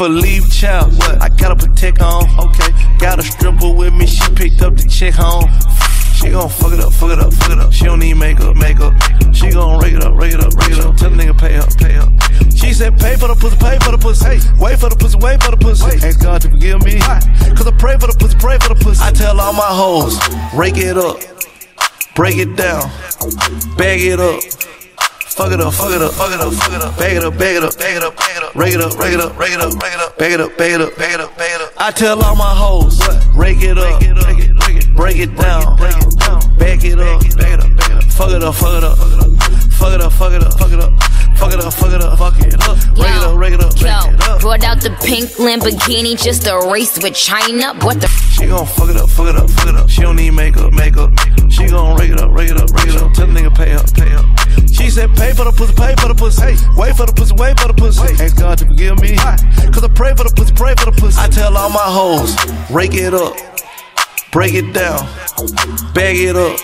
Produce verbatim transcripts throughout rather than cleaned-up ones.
for leave child. What? I got to protect on. Okay. Got a stripper with me. She picked up the chick home. She gon' fuck it up, fuck it up, fuck it up. She don't need makeup, makeup. She gon' rake it up, rake it up, rake it up. Tell the nigga pay up, pay up. She said pay for the pussy, pay for the pussy. Hey, wait for the pussy, wait for the pussy. Ask God to forgive me, cause I pray for the pussy, pray for the pussy. I tell all my hoes, rake it up, break it down, bag it up. Fuck it up, fuck it up, fuck it up, fuck it up. Bag it up, bag it up, bag it up, bag it up. Rake it up, rake it up, rake it up, rake it up. Bag it up, bag it up, bag it up, bag it up. I tell all my hoes, rake it up, break it down, back it up, fuck it up, fuck it up, fuck it up, fuck it up, fuck it up, fuck it up, fuck it up, fuck it up, break it up, break it up, break it up. Brought out the pink Lamborghini just to race with China. What the? She gon' fuck it up, fuck it up, fuck it up. She don't need makeup, makeup. She gon' rake it up, rake it up, rake it up. Tell the nigga pay up, pay up. She said pay for the pussy, pay for the pussy. Hey, wait for the pussy, wait for the pussy. Ask God to forgive me, cause I pray for the pussy, pray for the pussy. I tell all my hoes, rake it up. Break it down, bag it up,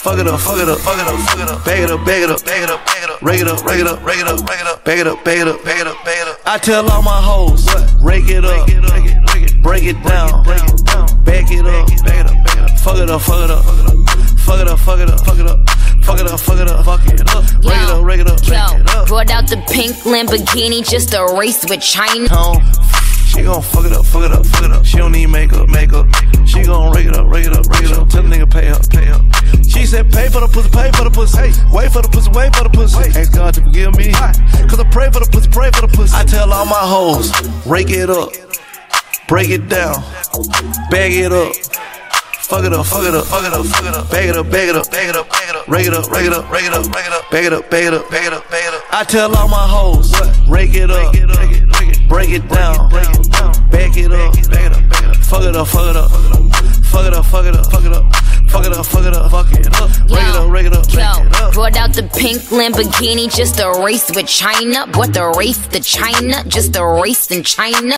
fuck it up, fuck it up, fuck it up, fuck it up, bag it up, bag it up, bag it up, bag it up, rake it up, rake it up, rake it up, rake it up, bag it up, bag it up, bag it up, bag it up. I tell all my hoes, rake it up, break it down, bag it up, fuck it up, fuck it up, fuck it up, fuck it up, fuck it up, fuck it up, fuck it up, fuck it up, rake it up, rake it up, rake it up. Brought out the pink Lamborghini just to race with China. She gon' fuck it up, fuck it up, fuck it up. She don't need makeup, makeup. She gon' rake it up, rake it up, rake it up. Tell the nigga pay up, pay up. She said pay for the pussy, pay for the pussy. Hey, wait for the pussy, wait for the pussy. Ask God to forgive me, cause I pray for the pussy, pray for the pussy. I tell all my hoes, rake it up, break it down, bag it up. Fuck it up, fuck it up, fuck it up, fuck it up. Bag it up, bag it up, bag it up, bag it up. Rake it up, rake it up, rake it up, rake it up. Bag it up, bag it up, bag it up, bag it up. I tell all my hoes, rake it up, break it down, back it up, fuck it up, fuck it up, fuck it up, fuck it up, fuck it up, fuck it up, fuck it up, fuck it up, break it up, break it up, break it up. Brought out the pink Lamborghini just to race with China. What the race to China? Just a race in China.